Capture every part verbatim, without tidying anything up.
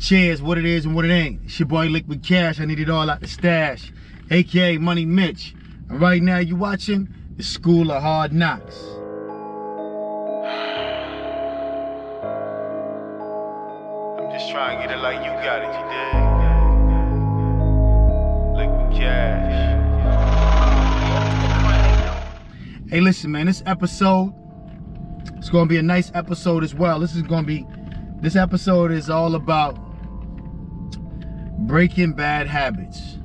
shares, what it is and what it ain't. It's your boy Liquid Cash. I need it all out the stash, aka Money Mitch. And right now you watching The School of Hard Knocks. I'm just trying to get it like you got it, you dig? Liquid Cash. Hey, listen, man, this episode, it's gonna be a nice episode as well. This is gonna be, this episode is all about breaking bad habits,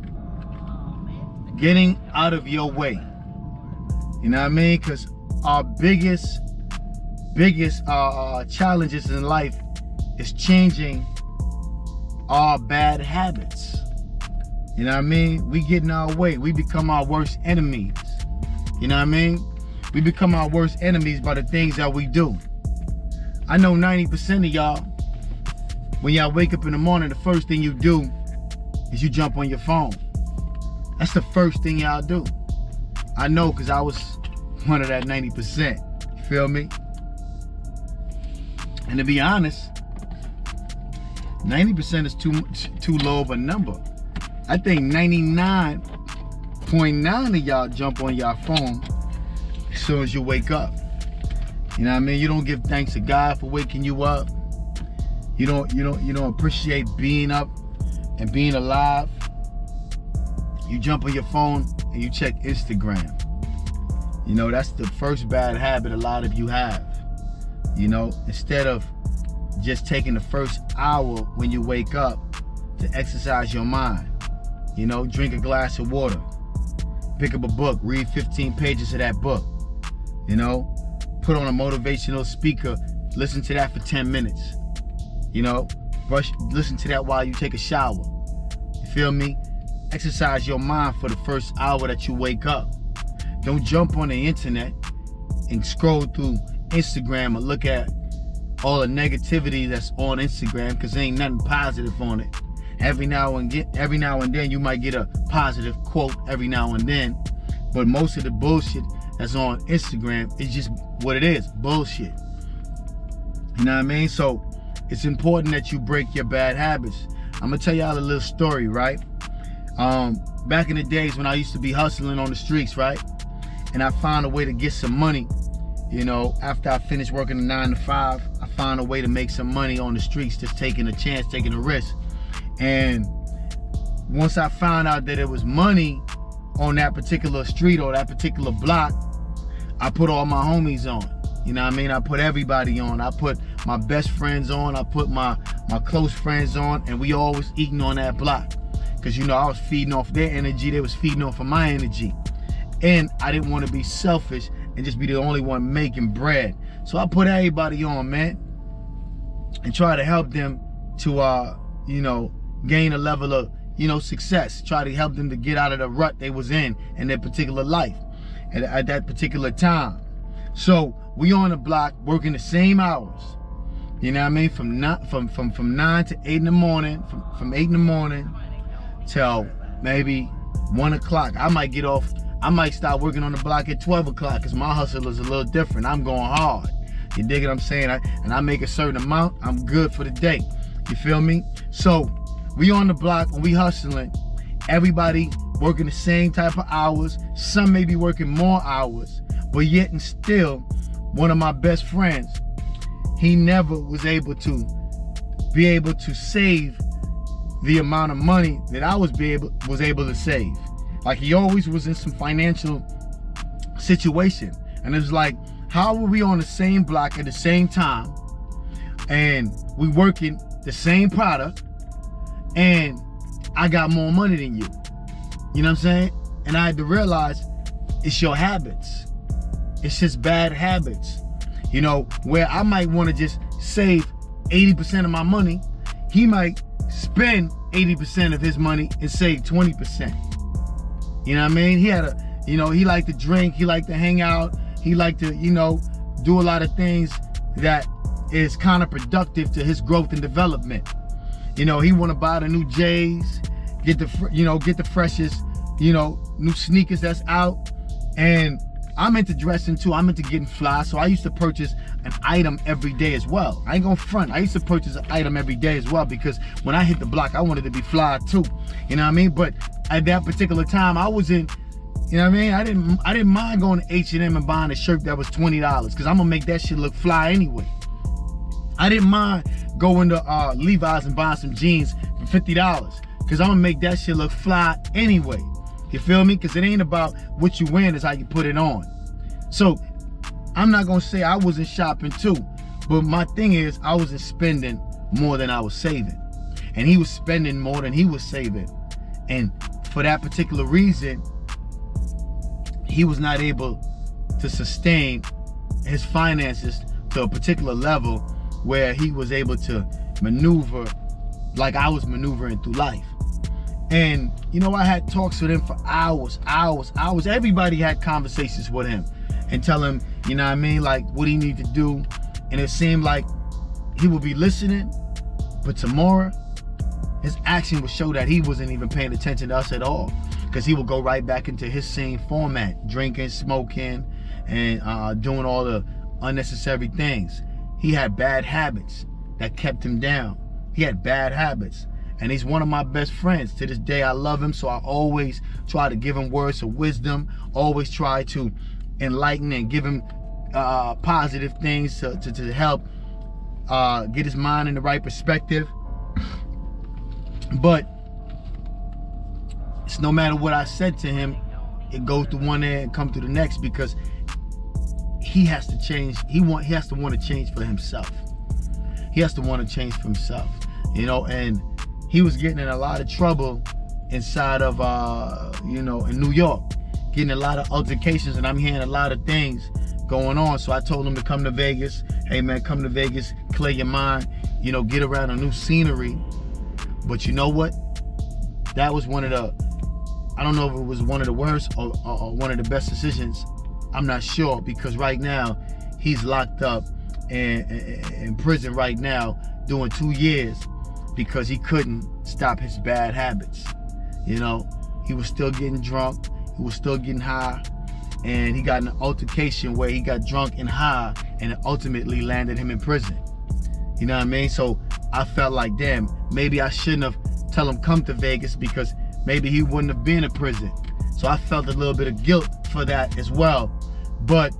getting out of your way. You know what I mean? Because our biggest, biggest uh, challenges in life is changing our bad habits. You know what I mean? We get in our way. We become our worst enemies. You know what I mean? We become our worst enemies by the things that we do. I know ninety percent of y'all, when y'all wake up in the morning, the first thing you do is you jump on your phone. That's the first thing y'all do. I know, because I was one of that ninety percent. You feel me? And to be honest, ninety percent is too too low of a number. I think ninety-nine point nine of y'all jump on your phone as soon as you wake up. You know what I mean? You don't give thanks to God for waking you up. You don't, you don't, you don't appreciate being up and being alive. You jump on your phone and you check Instagram. You know, that's the first bad habit a lot of you have. You know, instead of just taking the first hour when you wake up to exercise your mind. You know, drink a glass of water. Pick up a book, read fifteen pages of that book. You know, put on a motivational speaker, listen to that for ten minutes. You know, brush, listen to that while you take a shower. You feel me? Exercise your mind for the first hour that you wake up. Don't jump on the internet and scroll through Instagram or look at all the negativity that's on Instagram, because there ain't nothing positive on it. Every now and get, every now and then you might get a positive quote every now and then, but most of the bullshit that's on Instagram is just what it is, bullshit. You know what I mean? So it's important that you break your bad habits. I'm gonna tell y'all a little story, right? Um, back in the days when I used to be hustling on the streets, right? And I found a way to get some money. You know, after I finished working a nine to five, I found a way to make some money on the streets, just taking a chance, taking a risk. And once I found out that it was money on that particular street or that particular block, I put all my homies on. You know what I mean? I put everybody on. I put my best friends on. I put my, my close friends on. And we always eating on that block. Because, you know, I was feeding off their energy. They was feeding off of my energy. And I didn't want to be selfish and just be the only one making bread. So I put everybody on, man. And try to help them to, uh, you know, gain a level of, you know, success. Try to help them to get out of the rut they was in in their particular life at, at that particular time. So we on the block working the same hours. You know what I mean? From not, from from from nine to eight in the morning, from, from eight in the morning till maybe one o'clock. I might get off. I might start working on the block at twelve o'clock because my hustle is a little different. I'm going hard. You dig what I'm saying? I, and I make a certain amount. I'm good for the day. You feel me? So we on the block and we hustling. Everybody working the same type of hours. Some may be working more hours, but yet and still, one of my best friends, he never was able to be able to save the amount of money that I was be able was able to save. Like, he always was in some financial situation, and it was like, how are we on the same block at the same time, and we working the same product, and I got more money than you? You know what I'm saying? And I had to realize it's your habits. It's just bad habits. You know, where I might want to just save eighty percent of my money, he might spend eighty percent of his money and save twenty percent. You know what I mean? He had a, you know, he liked to drink, he liked to hang out, he liked to, you know, do a lot of things that is counterproductive to his growth and development. You know, he want to buy the new J's, get the, you know, get the freshest, you know, new sneakers that's out, and I'm into dressing too. I'm into getting fly. So I used to purchase an item every day as well. I ain't gonna front. I used to purchase an item every day as well, because when I hit the block, I wanted to be fly too. You know what I mean? But at that particular time, I was in, you know what I mean? I didn't, I didn't mind going to H and M and buying a shirt that was twenty dollars, because I'm gonna make that shit look fly anyway. I didn't mind going to uh, Levi's and buying some jeans for fifty dollars, because I'm gonna make that shit look fly anyway. You feel me? Because it ain't about what you wearing, it's how you put it on. So I'm not gonna say I wasn't shopping too, but my thing is I wasn't spending more than I was saving, and he was spending more than he was saving. And for that particular reason, he was not able to sustain his finances to a particular level where he was able to maneuver like I was maneuvering through life. And you know, I had talks with him for hours, hours, hours. Everybody had conversations with him and tell him, you know what I mean, like what he need to do. And it seemed like he would be listening, but tomorrow his action would show that he wasn't even paying attention to us at all, because he would go right back into his same format, drinking, smoking, and uh, doing all the unnecessary things. He had bad habits that kept him down. He had bad habits. And he's one of my best friends. To this day, I love him, so I always try to give him words of wisdom, always try to enlighten and give him uh, positive things to, to, to help uh, get his mind in the right perspective. But it's no matter what I said to him, it goes through one ear and come through the next, because he has to change. He want he has to want to change for himself. He has to want to change for himself, you know. And he was getting in a lot of trouble inside of, uh, you know, in New York, getting a lot of altercations, and I'm hearing a lot of things going on. So I told him to come to Vegas. Hey man, come to Vegas, clear your mind, you know, get around a new scenery. But you know what? That was one of the, I don't know if it was one of the worst or, or, or one of the best decisions. I'm not sure, because right now he's locked up in, in, in prison right now doing two years. Because he couldn't stop his bad habits. You know, he was still getting drunk, he was still getting high, and he got in an altercation where he got drunk and high, and it ultimately landed him in prison. You know what I mean? So I felt like, damn, maybe I shouldn't have told him come to Vegas, because maybe he wouldn't have been in prison. So I felt a little bit of guilt for that as well. But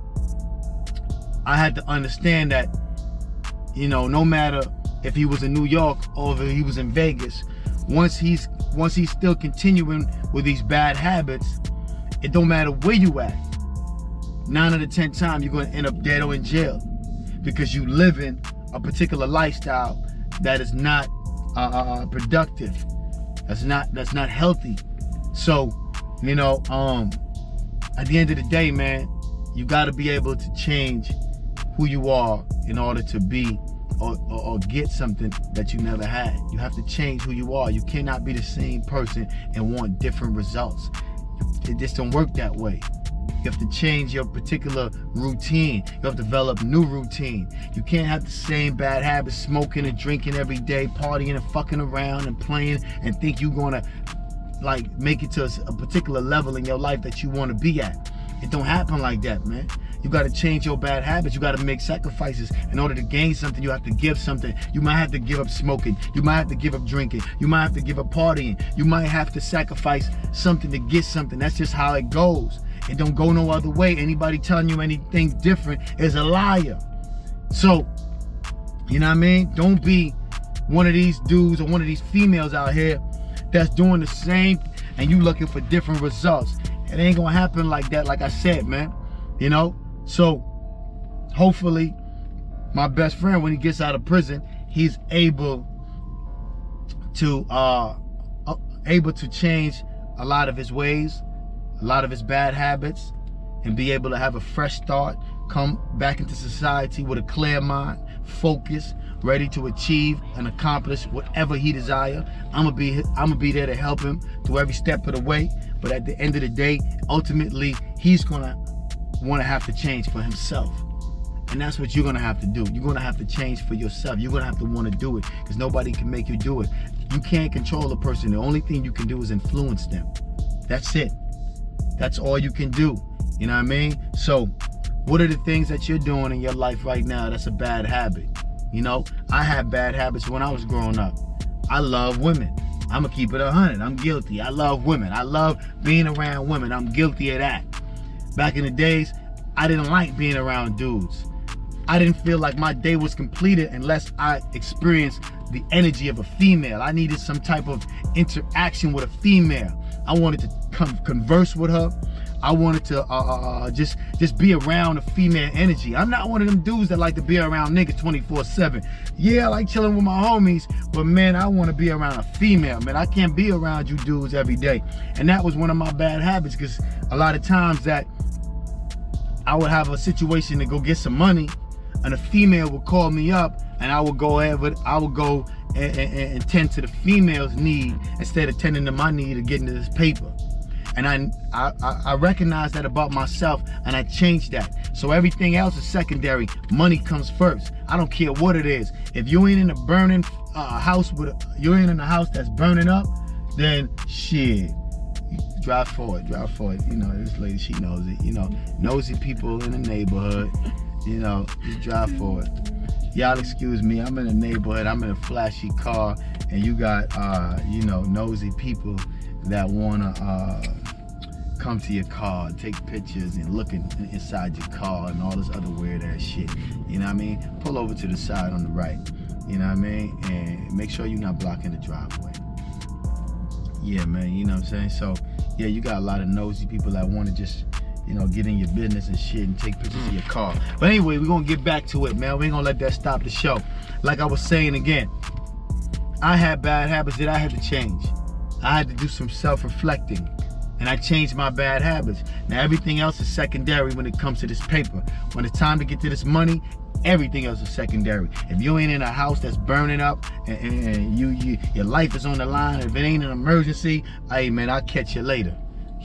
I had to understand that, you know, no matter if he was in New York or if he was in Vegas, once he's once he's still continuing with these bad habits, it don't matter where you at, nine out of ten times you're gonna end up dead or in jail, because you living a particular lifestyle that is not uh, productive, that's not that's not healthy. So, you know, um, at the end of the day, man, you gotta be able to change who you are in order to be Or, or, or get something that you never had. You have to change who you are. You cannot be the same person and want different results. It just don't work that way. You have to change your particular routine. You have to develop new routine. You can't have the same bad habits, smoking and drinking every day, partying and fucking around and playing, and think you're gonna like make it to a, a particular level in your life that you want to be at. It don't happen like that, man. You gotta change your bad habits. You gotta make sacrifices. In order to gain something, you have to give something. You might have to give up smoking. You might have to give up drinking. You might have to give up partying. You might have to sacrifice something to get something. That's just how it goes. It don't go no other way. Anybody telling you anything different is a liar. So, you know what I mean? Don't be one of these dudes or one of these females out here that's doing the same and you looking for different results. It ain't gonna happen like that, like I said, man. You know? So, hopefully, my best friend, when he gets out of prison, he's able to uh, uh, able to change a lot of his ways, a lot of his bad habits, and be able to have a fresh start, come back into society with a clear mind, focused, ready to achieve and accomplish whatever he desire. I'm gonna be, I'm gonna be there to help him through every step of the way. But at the end of the day, ultimately, he's gonna want to have to change for himself, and that's what you're gonna have to do. You're gonna have to change for yourself. You're gonna have to want to do it, because nobody can make you do it. You can't control a person. The only thing you can do is influence them. That's it. That's all you can do. You know what I mean? So what are the things that you're doing in your life right now that's a bad habit? You know, I had bad habits when I was growing up. I love women. I'm gonna keep it a hundred. I'm guilty. I love women. I love being around women. I'm guilty of that. Back in the days, I didn't like being around dudes. I didn't feel like my day was completed unless I experienced the energy of a female. I needed some type of interaction with a female. I wanted to come converse with her. I wanted to uh, uh, just just be around a female energy. I'm not one of them dudes that like to be around niggas twenty-four seven. Yeah, I like chilling with my homies, but man, I want to be around a female, man. I can't be around you dudes every day. And that was one of my bad habits, because a lot of times that I would have a situation to go get some money, and a female would call me up, and I would go ahead with, I would go and, and, and tend to the female's need instead of tending to my need of getting to this paper. And I, I, I recognize that about myself, and I changed that. So everything else is secondary. Money comes first. I don't care what it is. If you ain't in a burning uh, house with, a, you ain't in a house that's burning up, then shit, drive forward, drive forward. You know, this lady, she knows it. You know, nosy people in the neighborhood. You know, just drive forward. Y'all excuse me, I'm in a neighborhood, I'm in a flashy car, and you got, uh, you know, nosy people that wanna uh, come to your car, take pictures, and look in, inside your car, and all this other weird ass shit. You know what I mean? Pull over to the side on the right. You know what I mean? And make sure you're not blocking the driveway. Yeah, man, you know what I'm saying? So, yeah, you got a lot of nosy people that wanna just, you know, get in your business and shit and take pictures of your car. But anyway, we're gonna get back to it, man. We ain't gonna let that stop the show. Like I was saying again, I had bad habits that I had to change. I had to do some self-reflecting, and I changed my bad habits. Now everything else is secondary when it comes to this paper. When it's time to get to this money, everything else is secondary. If you ain't in a house that's burning up, and, and, and you, you your life is on the line, if it ain't an emergency, hey man, I'll catch you later.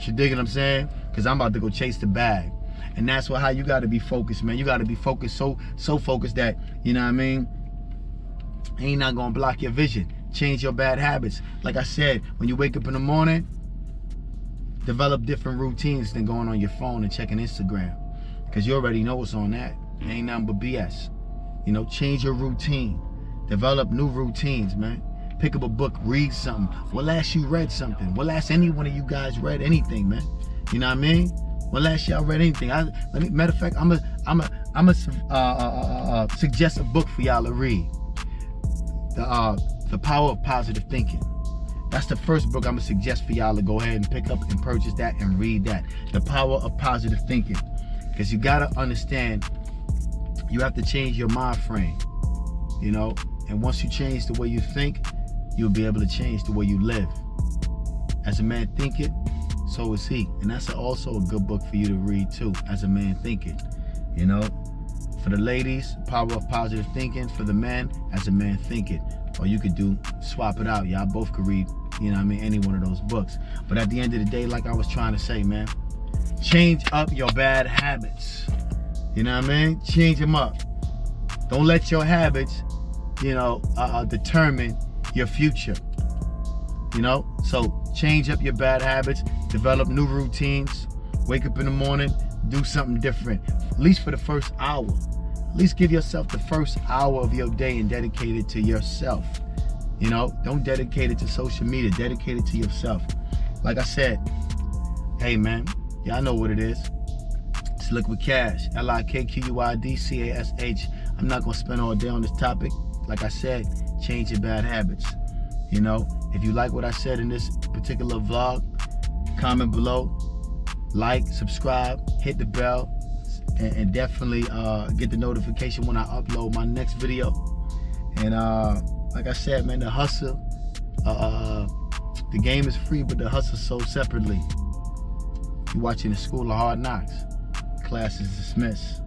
You dig what I'm saying? Because I'm about to go chase the bag. And that's what, how you got to be focused, man. You got to be focused, so so focused that, you know what I mean, ain't not going to block your vision. Change your bad habits. Like I said, when you wake up in the morning, develop different routines than going on your phone and checking Instagram. Because you already know what's on that. It ain't nothing but B S. You know, change your routine. Develop new routines, man. Pick up a book, read something. Well, last you read something? Well, last any one of you guys read anything, man? You know what I mean? Well, last y'all read anything? I, let me, matter of fact, I'm a, I'm a, I'm a uh, uh, uh, suggest a book for y'all to read. The, uh, The Power of Positive Thinking. That's the first book I'm gonna suggest for y'all to go ahead and pick up and purchase that and read that. The Power of Positive Thinking. Because you gotta understand, you have to change your mind frame. You know, and once you change the way you think, you'll be able to change the way you live. As a man thinketh, so is he. And that's also a good book for you to read too, As a Man Thinketh. You know, for the ladies, Power of Positive Thinking. For the men, As a Man Thinketh. Or you could do, swap it out. Y'all both could read, you know what I mean, any one of those books. But at the end of the day, like I was trying to say, man, change up your bad habits. You know what I mean? Change them up. Don't let your habits, you know, uh, determine your future. You know? So change up your bad habits. Develop new routines. Wake up in the morning. Do something different. At least for the first hour. At least give yourself the first hour of your day and dedicate it to yourself. You know, don't dedicate it to social media. Dedicate it to yourself. Like I said, hey man, y'all know what it is. It's Liquid Cash, L I K Q U I D C A S H. I'm not gonna spend all day on this topic. Like I said, change your bad habits. You know, if you like what I said in this particular vlog, comment below, like, subscribe, hit the bell, and definitely uh, get the notification when I upload my next video. And uh, like I said, man, the hustle, uh, the game is free, but the hustle is sold separately. You're watching The School of Hard Knocks. Class is dismissed.